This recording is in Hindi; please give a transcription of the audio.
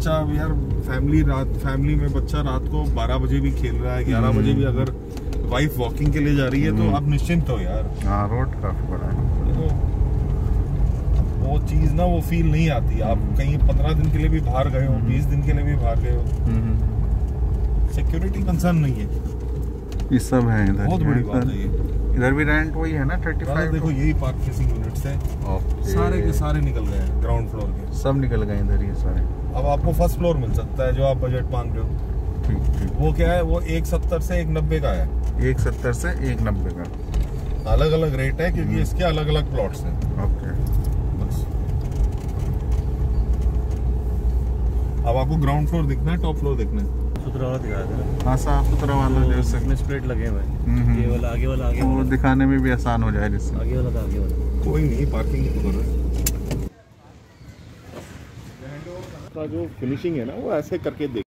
बच्चा यार फैमिली में बच्चा रात को 12 बजे भी खेल रहा है, 11 बजे भी अगर वाइफ वॉकिंग के लिए जा रही है तो आप निश्चिंत हो यार। हाँ, रोड काफी बड़ा है तो वो चीज ना वो फील नहीं आती। आप कहीं 15 दिन के लिए भी बाहर गए हो, 20 दिन के लिए भी बाहर गए हो, सिक्योरिटी कंसर्न नहीं है। इस सब है इधर, बहुत बड़ी बात है ये। इधर भी रेंट वही है ना 35। देखो यही पार्क फेसिंग यूनिट्स हैं, सारे के सारे निकल गए हैं, ग्राउंड फ्लोर के सब निकल गए इधर ये सारे। अब आपको फर्स्ट फ्लोर मिल सकता है जो आप बजट मांग रहे हो। ठीक। वो क्या है, वो 170 से 190 का है, 170 से 190 का अलग अलग रेट है क्योंकि इसके अलग अलग प्लॉट्स हैं। ओके, बस अब आपको ग्राउंड फ्लोर दिखना है, टॉप फ्लोर दिखना है। हाँ, साफ सुथरा वाला जैसे इसमें स्प्रेड लगे हुए हैं, ये वाला आगे वाला दिखाने में भी आसान हो जाए जिससे आगे वाला। कोई नहीं, पार्किंग ही तो कर रहे हैं। जो फिनिशिंग है ना वो ऐसे करके देख